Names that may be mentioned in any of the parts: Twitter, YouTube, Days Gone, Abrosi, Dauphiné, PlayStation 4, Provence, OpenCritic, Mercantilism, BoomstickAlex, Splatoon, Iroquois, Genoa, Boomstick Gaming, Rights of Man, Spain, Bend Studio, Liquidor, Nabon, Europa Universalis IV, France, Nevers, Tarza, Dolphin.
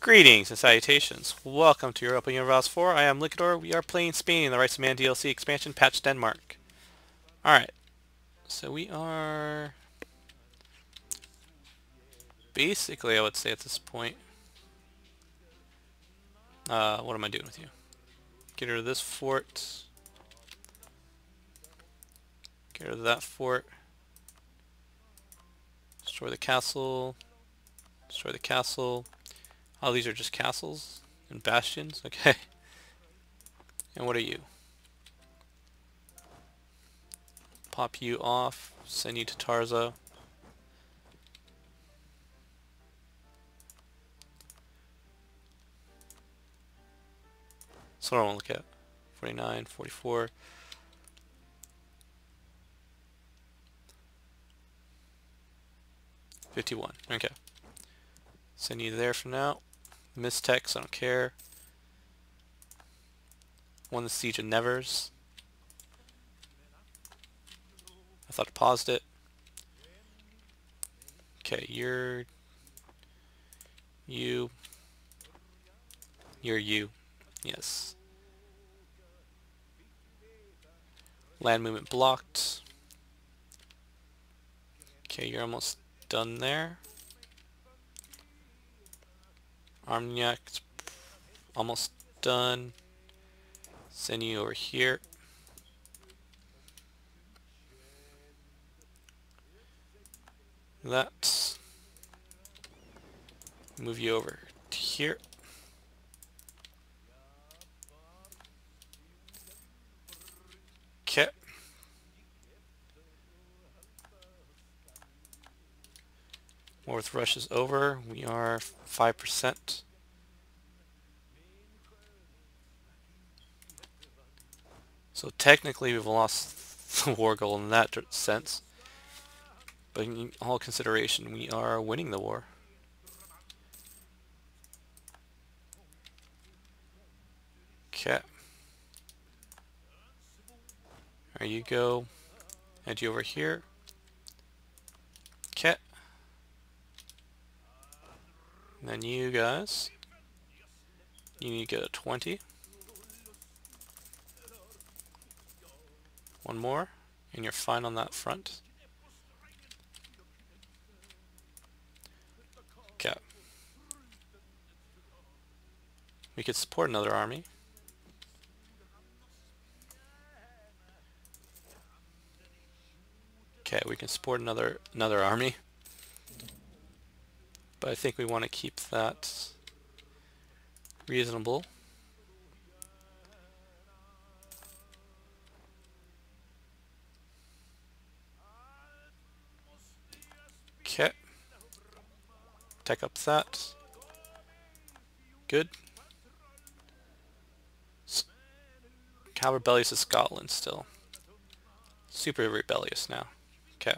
Greetings and salutations. Welcome to Europa Universalis IV. I am Liquidor. We are playing Spain in the Rights of Man DLC expansion, patch Denmark. Alright, so we are... basically, I would say at this point... what am I doing with you? Get rid of this fort. Get rid of that fort. Destroy the castle. Destroy the castle. Oh, these are just castles and bastions? Okay. And what are you? Pop you off, send you to Tarza. So I don't want to look at 49, 44. Okay. Send you there for now. Mistex, I don't care. Won the siege of Nevers. I thought I paused it. Okay, you're you. Yes. Land movement blocked. Okay, you're almost done there. Armagnac's almost done. Send you over here. Let's move you over to here. Okay. War with Russia is over. We are 5%. So technically we've lost the war goal in that sense, but in all consideration we are winning the war. Okay. There you go. Head you over here. Okay. And then you guys, you need to go to 20. One more, and you're fine on that front. Okay. We could support another army. Okay, we can support another army. But I think we want to keep that reasonable. Okay. Tech up that. Good. How rebellious is Scotland still? Super rebellious now. Okay.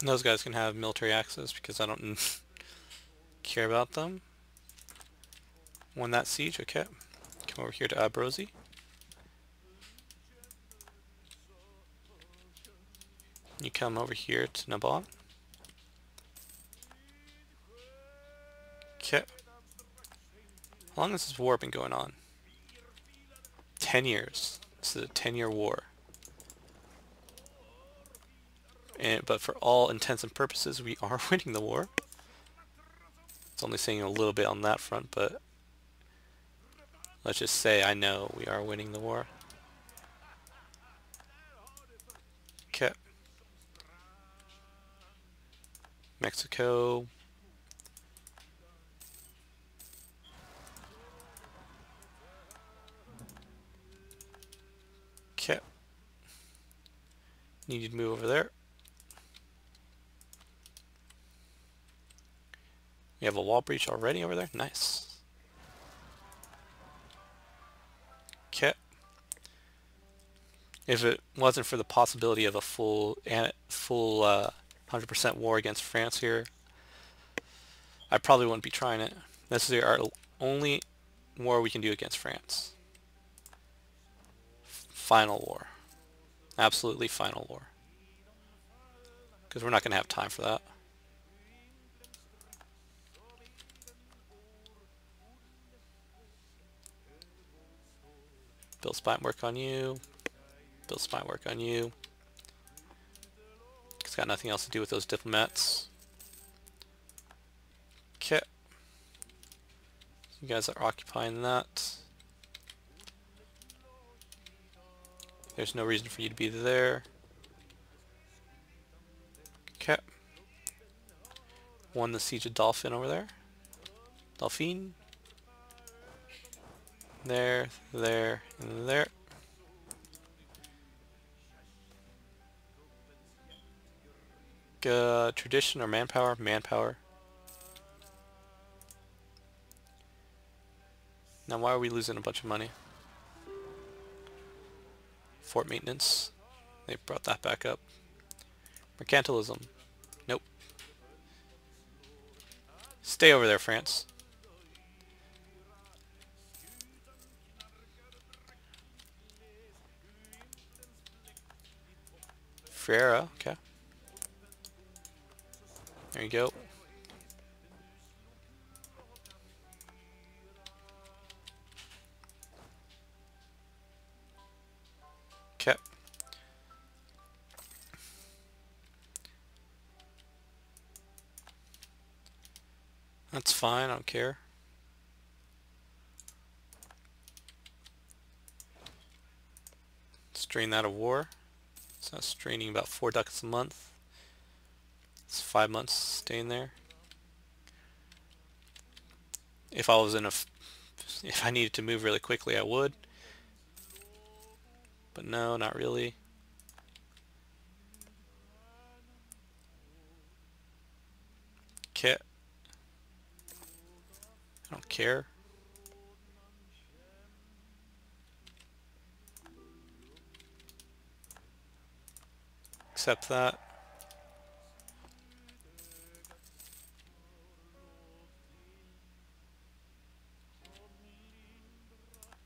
Those guys can have military access because I don't care about them. Won that siege, okay. Come over here to Abrosi. You come over here to Nabon. Okay. How long has this war been going on? 10 years. This is a 10-year war. But for all intents and purposes, we are winning the war. It's only saying a little bit on that front, but let's just say I know we are winning the war. Okay. Mexico. Okay. Need you to move over there. We have a wall breach already over there? Nice. Okay. If it wasn't for the possibility of a full 100% war against France here, I probably wouldn't be trying it. This is our only war we can do against France. Final war. Absolutely final war. because we're not going to have time for that. Build spine work on you. Build spine work on you. It's got nothing else to do with those diplomats. Okay. You guys are occupying that. There's no reason for you to be there. Okay. Won the siege of Dolphin over there. Dauphiné. There, and there. Tradition or manpower? Manpower. Now why are we losing a bunch of money? Fort maintenance. They brought that back up. Mercantilism. Nope. Stay over there, France. Ferreira, okay. There you go. Okay. That's fine, I don't care. Let's drain that of war. So that's draining about 4 ducats a month. It's 5 months staying there. If I was in a... if I needed to move really quickly, I would. But no, not really. Okay. I don't care. Accept that.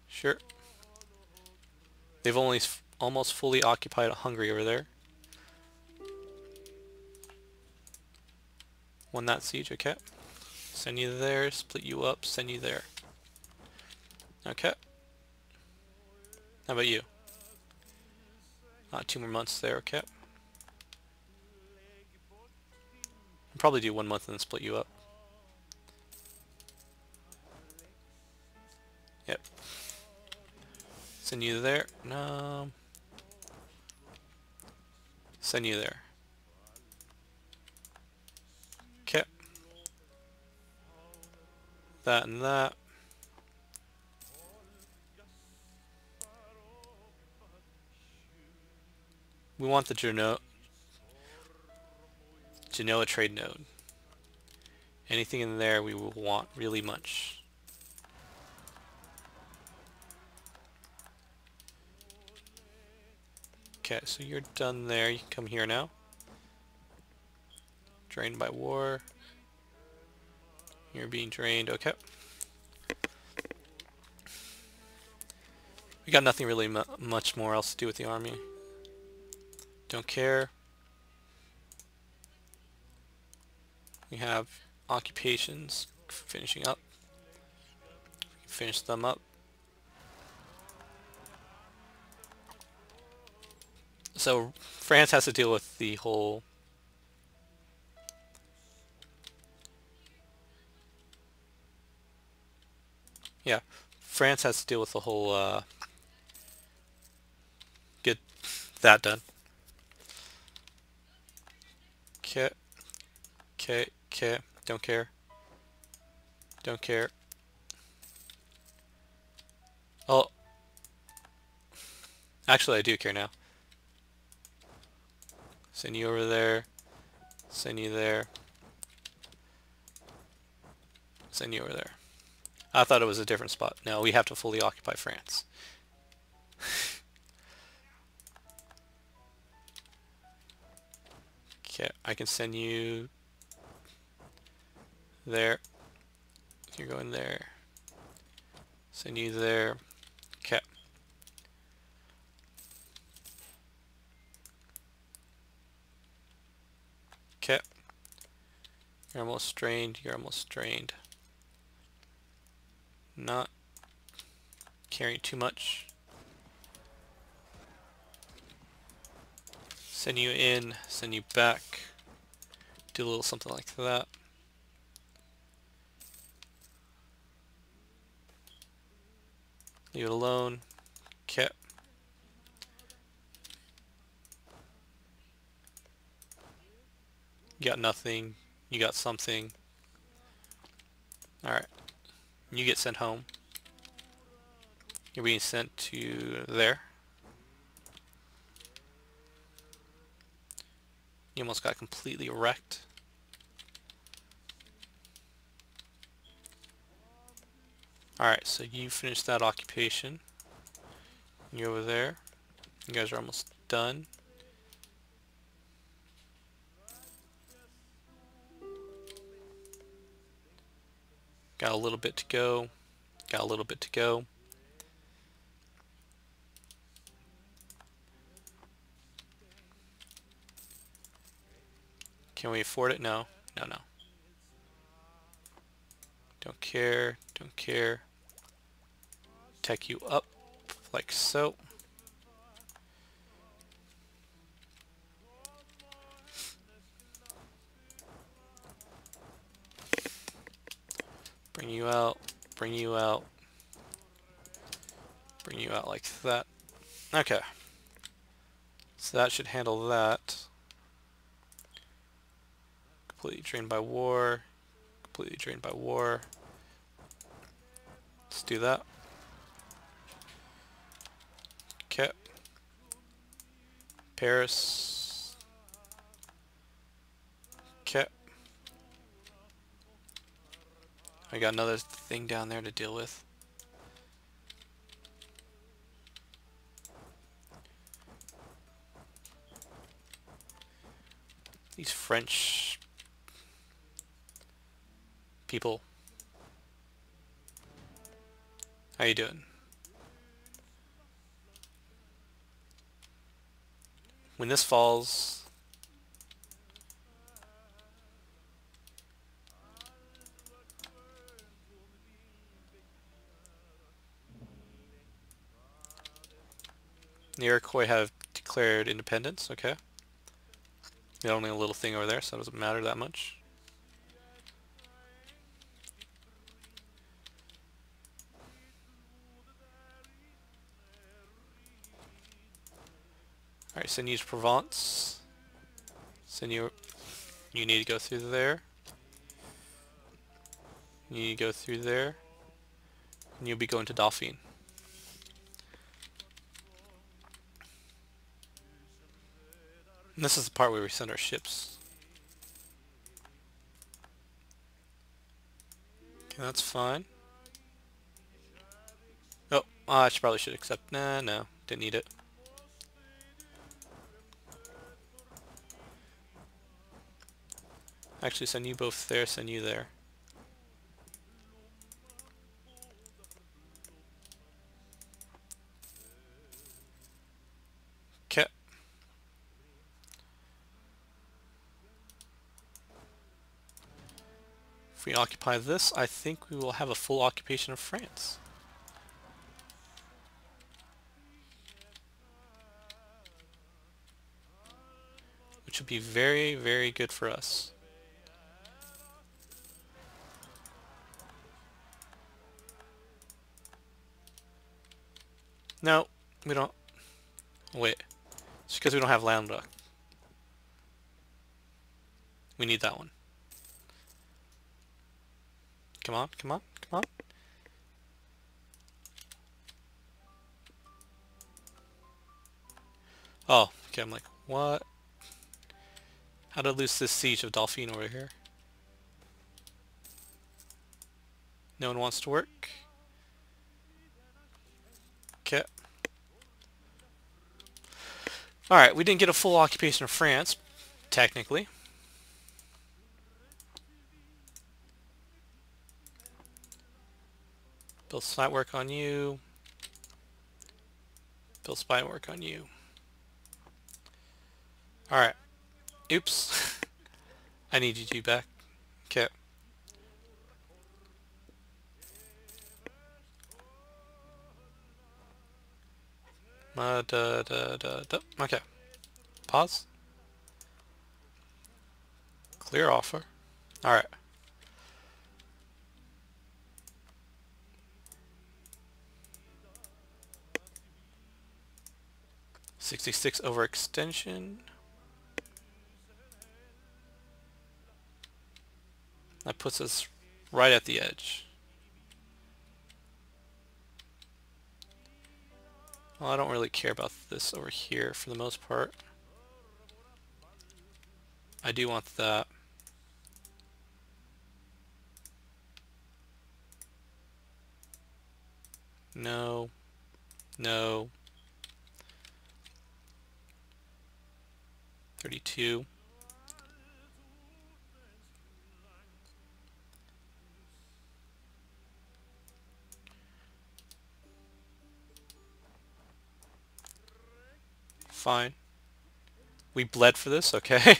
Sure. They've only almost fully occupied Hungary over there. Won that siege, okay. Send you there, split you up, send you there. Okay. How about you? 2 more months there, okay. I'll probably do 1 month and then split you up. Yep. Send you there. No. Send you there. Okay. That and that. We want the Genoa trade node. Anything in there we will want really much. Okay, so you're done there. You can come here now. Drained by war. You're being drained. Okay. We got nothing really much more else to do with the army. Don't care. We have occupations finishing up. We can finish them up. So France has to deal with the whole get that done. Okay, don't care. Don't care. Oh. Actually, I do care now. Send you over there. Send you there. Send you over there. I thought it was a different spot. No, we have to fully occupy France. Okay, I can send you... there. You're going there. Send you there. Okay. Okay. You're almost strained. You're almost strained. Not carrying too much. Send you in, send you back. Do a little something like that. Leave it alone. Okay. You got nothing. You got something. Alright. You get sent home. You're being sent to there. You almost got completely wrecked. Alright, so you finished that occupation. You're over there. You guys are almost done. Got a little bit to go. Got a little bit to go. Can we afford it? No. No, no. Don't care. Don't care. Tech you up. Like so. Bring you out. Bring you out. Bring you out like that. Okay. So that should handle that. Completely drained by war. Completely drained by war. Let's do that. Okay. Paris. Okay. I got another thing down there to deal with. These French people. How you doing? When this falls, the Iroquois have declared independence, okay. They're only a little thing over there, so it doesn't matter that much. Alright, send you to Provence. Send you... You need to go through there. You need to go through there. And you'll be going to Dauphiné. And this is the part where we send our ships. Okay, that's fine. Oh, I probably should accept. Nah, no. Didn't need it. Actually, send you both there, send you there. Okay. If we occupy this, I think we will have a full occupation of France. Which will be very, very good for us. No, we don't. Wait. It's because we don't have Lambda. We need that one. Come on, come on, come on. Oh, okay, I'm like, what? How to lose this siege of Dauphiné over here? No one wants to work. Okay. Alright, we didn't get a full occupation of France, technically. Build site work on you. Build spy work on you. Alright. Oops. I need you two back. Okay. Okay. Pause. Clear offer. Alright. $66 overextension. That puts us right at the edge. Well, I don't really care about this over here for the most part. I do want that. No. No. 32. Fine. We bled for this, okay.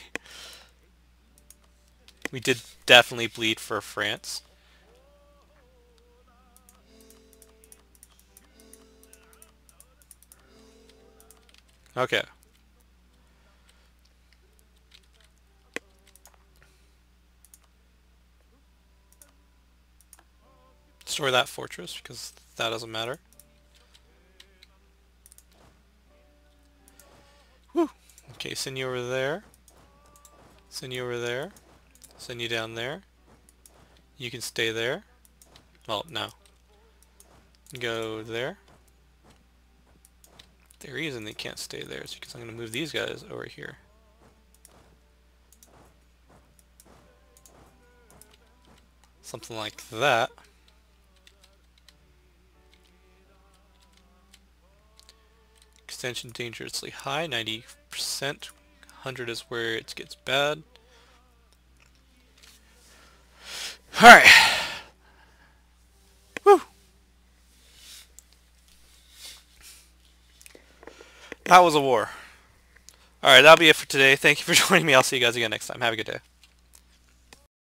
We did definitely bleed for France. Okay. Destroy that fortress, because that doesn't matter. Whew. Okay, send you over there. Send you over there. Send you down there. You can stay there. Well, no. Go there. The reason they can't stay there is because I'm going to move these guys over here. Something like that. Extension dangerously high, 90%. 100 is where it gets bad. Alright. Woo! That was a war. Alright, that'll be it for today. Thank you for joining me. I'll see you guys again next time. Have a good day.